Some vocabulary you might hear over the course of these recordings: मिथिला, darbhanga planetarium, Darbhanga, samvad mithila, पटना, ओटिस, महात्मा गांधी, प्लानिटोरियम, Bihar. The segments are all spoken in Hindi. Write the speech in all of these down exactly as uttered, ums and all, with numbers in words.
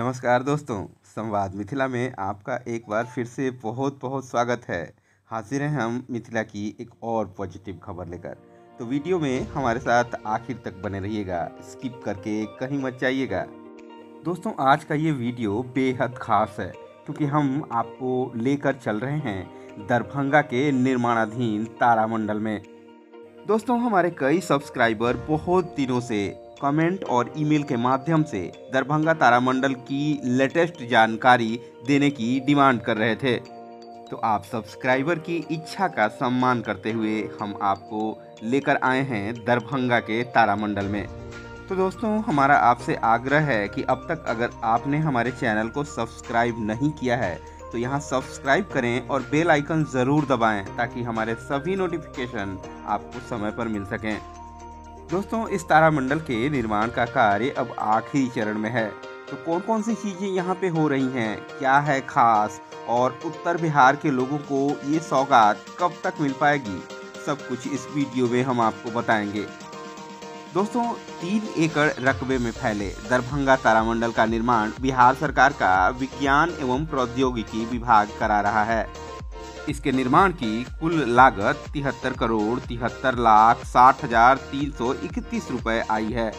नमस्कार दोस्तों, संवाद मिथिला में आपका एक बार फिर से बहुत बहुत स्वागत है। हाजिर हैं हम मिथिला की एक और पॉजिटिव खबर लेकर। तो वीडियो में हमारे साथ आखिर तक बने रहिएगा, स्किप करके कहीं मत जाइएगा। दोस्तों, आज का ये वीडियो बेहद ख़ास है क्योंकि हम आपको लेकर चल रहे हैं दरभंगा के निर्माणाधीन तारामंडल में। दोस्तों, हमारे कई सब्सक्राइबर बहुत दिनों से कमेंट और ईमेल के माध्यम से दरभंगा तारामंडल की लेटेस्ट जानकारी देने की डिमांड कर रहे थे। तो आप सब्सक्राइबर की इच्छा का सम्मान करते हुए हम आपको लेकर आए हैं दरभंगा के तारामंडल में। तो दोस्तों, हमारा आपसे आग्रह है कि अब तक अगर आपने हमारे चैनल को सब्सक्राइब नहीं किया है तो यहाँ सब्सक्राइब करें और बेल आइकन ज़रूर दबाएँ ताकि हमारे सभी नोटिफिकेशन आपको समय पर मिल सकें। दोस्तों, इस तारामंडल के निर्माण का कार्य अब आखिरी चरण में है। तो कौन कौन सी चीज़ें यहाँ पे हो रही हैं, क्या है खास और उत्तर बिहार के लोगों को ये सौगात कब तक मिल पाएगी, सब कुछ इस वीडियो में हम आपको बताएंगे। दोस्तों, तीन एकड़ रकबे में फैले दरभंगा तारामंडल का निर्माण बिहार सरकार का विज्ञान एवं प्रौद्योगिकी विभाग करा रहा है। इसके निर्माण की कुल लागत तिहत्तर करोड़ तिहत्तर लाख साठ हजार तीन सौ इकतीस रुपये आई है।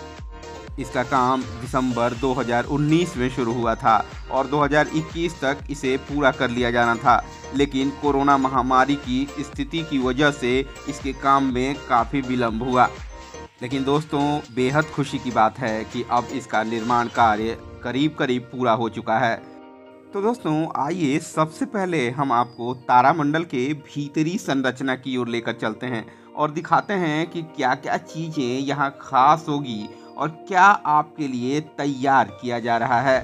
इसका काम दिसंबर दो हज़ार उन्नीस में शुरू हुआ था और दो हज़ार इक्कीस तक इसे पूरा कर लिया जाना था, लेकिन कोरोना महामारी की स्थिति की वजह से इसके काम में काफ़ी विलम्ब हुआ। लेकिन दोस्तों, बेहद खुशी की बात है कि अब इसका निर्माण कार्य करीब करीब पूरा हो चुका है। तो दोस्तों, आइए सबसे पहले हम आपको तारामंडल के भीतरी संरचना की ओर लेकर चलते हैं और दिखाते हैं कि क्या क्या चीज़ें यहाँ खास होगी और क्या आपके लिए तैयार किया जा रहा है।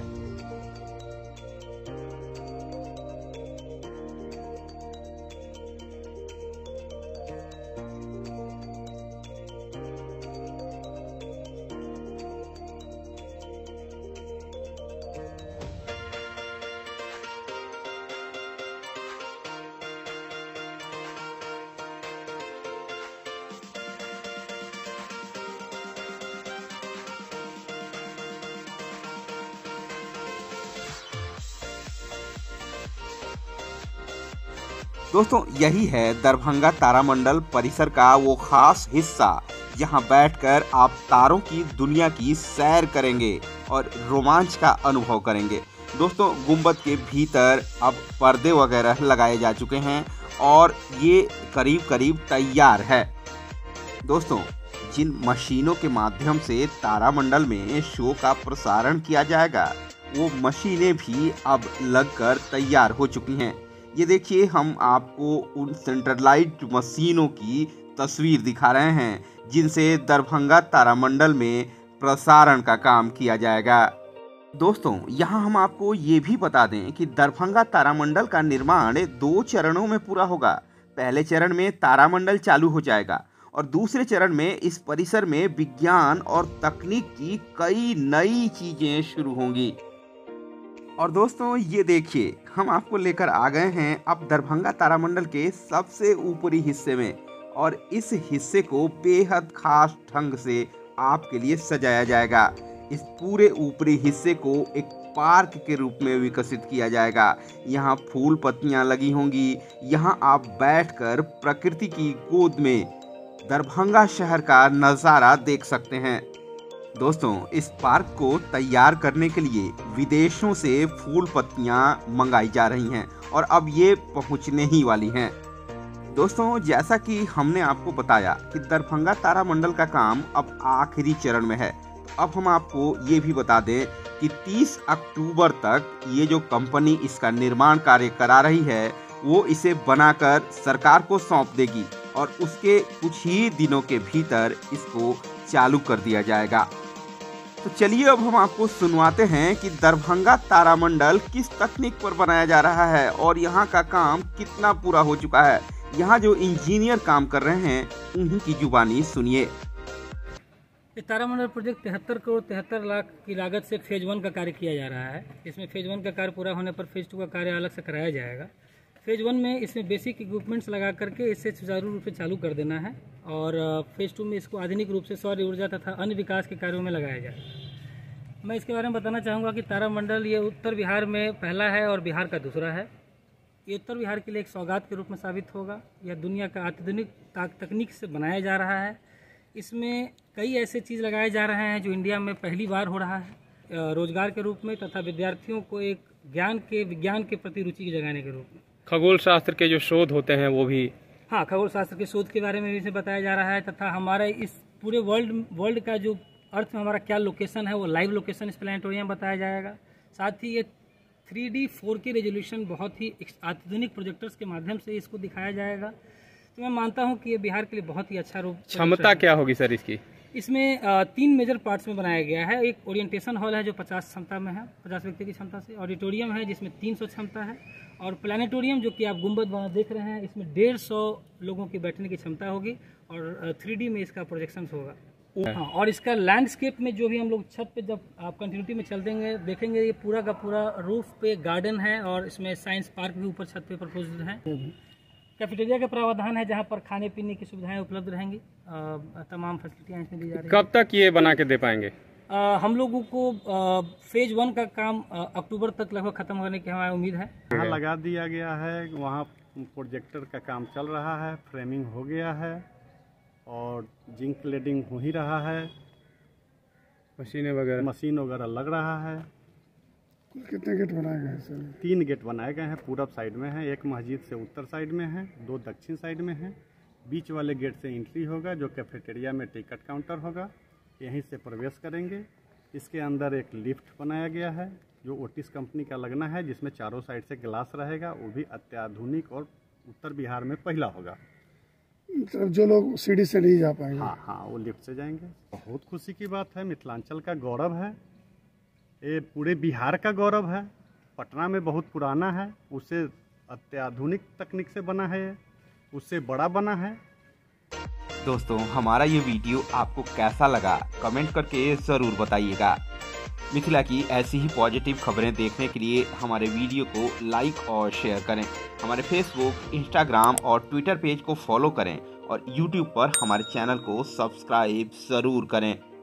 दोस्तों, यही है दरभंगा तारामंडल परिसर का वो खास हिस्सा जहां बैठकर आप तारों की दुनिया की सैर करेंगे और रोमांच का अनुभव करेंगे। दोस्तों, गुंबद के भीतर अब पर्दे वगैरह लगाए जा चुके हैं और ये करीब करीब तैयार है। दोस्तों, जिन मशीनों के माध्यम से तारामंडल में शो का प्रसारण किया जाएगा वो मशीनें भी अब लगकर तैयार हो चुकी हैं। ये देखिए, हम आपको उन सेंट्रलाइज्ड मशीनों की तस्वीर दिखा रहे हैं जिनसे दरभंगा तारामंडल में प्रसारण का काम किया जाएगा। दोस्तों, यहाँ हम आपको ये भी बता दें कि दरभंगा तारामंडल का निर्माण दो चरणों में पूरा होगा। पहले चरण में तारामंडल चालू हो जाएगा और दूसरे चरण में इस परिसर में विज्ञान और तकनीक की कई नई चीज़ें शुरू होंगी। और दोस्तों, ये देखिए, हम आपको लेकर आ गए हैं अब दरभंगा तारामंडल के सबसे ऊपरी हिस्से में और इस हिस्से को बेहद खास ढंग से आपके लिए सजाया जाएगा। इस पूरे ऊपरी हिस्से को एक पार्क के रूप में विकसित किया जाएगा। यहाँ फूल पत्तियाँ लगी होंगी। यहाँ आप बैठकर प्रकृति की गोद में दरभंगा शहर का नज़ारा देख सकते हैं। दोस्तों, इस पार्क को तैयार करने के लिए विदेशों से फूल पत्तियाँ मंगाई जा रही हैं और अब ये पहुँचने ही वाली हैं। दोस्तों, जैसा कि हमने आपको बताया कि दरभंगा तारामंडल का काम अब आखिरी चरण में है, तो अब हम आपको ये भी बता दें कि तीस अक्टूबर तक ये जो कंपनी इसका निर्माण कार्य करा रही है वो इसे बनाकर सरकार को सौंप देगी और उसके कुछ ही दिनों के भीतर इसको चालू कर दिया जाएगा। तो चलिए, अब हम आपको सुनवाते हैं कि दरभंगा तारामंडल किस तकनीक पर बनाया जा रहा है और यहाँ का काम कितना पूरा हो चुका है। यहाँ जो इंजीनियर काम कर रहे हैं उन्हीं की जुबानी सुनिए। तारामंडल प्रोजेक्ट तिहत्तर करोड़ तिहत्तर लाख की लागत से फेज वन का कार्य किया जा रहा है। इसमें फेज वन का कार्य पूरा होने पर फेज टू का कार्य अलग से कराया जाएगा। फेज वन में इसमें बेसिक इक्विपमेंट्स लगा करके इसे सुचारू रूप से चालू कर देना है और फेज टू में इसको आधुनिक रूप से सौर ऊर्जा तथा अन्य विकास के कार्यों में लगाया जाएगा। मैं इसके बारे में बताना चाहूँगा कि तारामंडल ये उत्तर बिहार में पहला है और बिहार का दूसरा है। ये उत्तर बिहार के लिए एक सौगात के रूप में साबित होगा। यह दुनिया का आधुनिक तकनीक से बनाया जा रहा है। इसमें कई ऐसे चीज़ लगाए जा रहे हैं जो इंडिया में पहली बार हो रहा है, रोजगार के रूप में तथा विद्यार्थियों को एक ज्ञान के विज्ञान के प्रति रुचि जगाने के रूप में। खगोल शास्त्र के जो शोध होते हैं वो भी, हाँ, खगोल शास्त्र के शोध के बारे में भी इसे बताया जा रहा है तथा हमारे इस पूरे वर्ल्ड वर्ल्ड का जो अर्थ में हमारा क्या लोकेशन है वो लाइव लोकेशन इस प्लानिटोरियम बताया जाएगा। साथ ही ये three D four K resolution बहुत ही आधुनिक प्रोजेक्टर्स के माध्यम से इसको दिखाया जाएगा। तो मैं मानता हूं कि ये बिहार के लिए बहुत ही अच्छा रूप। क्षमता क्या होगी सर इसकी? इसमें तीन मेजर पार्ट्स में बनाया गया है। एक ओरिएंटेशन हॉल है जो पचास क्षमता में है, पचास व्यक्ति की क्षमता से। ऑडिटोरियम है जिसमें तीन सौ क्षमता है और प्लानिटोरियम जो कि आप गुंबद वहाँ देख रहे हैं इसमें डेढ़ सौ लोगों की बैठने की क्षमता होगी और थ्री डी में इसका प्रोजेक्शन होगा। हाँ, और इसका लैंडस्केप में जो भी हम लोग छत पे जब आप कंटिन्यूटी में चल देंगे देखेंगे ये पूरा का पूरा रूफ पे गार्डन है और इसमें साइंस पार्क भी ऊपर छत पे प्रपोज है। कैफेटेरिया का प्रावधान है जहाँ पर खाने पीने की सुविधाएं उपलब्ध रहेंगी। तमाम फैसिलिटियाँ इसमें दी जा रही है। कब तक ये बना के दे पाएंगे? आ, हम लोगों को आ, फेज वन का काम अक्टूबर तक लगभग खत्म होने की हमारी उम्मीद है। वहाँ लगा दिया गया है, वहाँ प्रोजेक्टर का काम चल रहा है, फ्रेमिंग हो गया है और जिंक क्लेडिंग हो ही रहा है, मशीनें वगैरह मशीन वगैरह लग रहा है। कितने गेट बनाए गए हैं सर? तीन गेट बनाए गए हैं, पूरब साइड में है, एक मस्जिद से उत्तर साइड में है, दो दक्षिण साइड में है। बीच वाले गेट से एंट्री होगा जो कैफेटेरिया में टिकट काउंटर होगा, यहीं से प्रवेश करेंगे। इसके अंदर एक लिफ्ट बनाया गया है जो ओटिस कंपनी का लगना है, जिसमें चारों साइड से ग्लास रहेगा, वो भी अत्याधुनिक और उत्तर बिहार में पहला होगा। जो लोग सीढ़ी से नहीं जा पाएंगे, हाँ हाँ, वो लिफ्ट से जाएंगे। बहुत खुशी की बात है, मिथिलांचल का गौरव है, ये पूरे बिहार का गौरव है। पटना में बहुत पुराना है, उसे अत्याधुनिक तकनीक से बना है, उससे बड़ा बना है। दोस्तों, हमारा ये वीडियो आपको कैसा लगा कमेंट करके ज़रूर बताइएगा। मिथिला की ऐसी ही पॉजिटिव खबरें देखने के लिए हमारे वीडियो को लाइक और शेयर करें। हमारे फेसबुक, इंस्टाग्राम और ट्विटर पेज को फॉलो करें और यूट्यूब पर हमारे चैनल को सब्सक्राइब ज़रूर करें।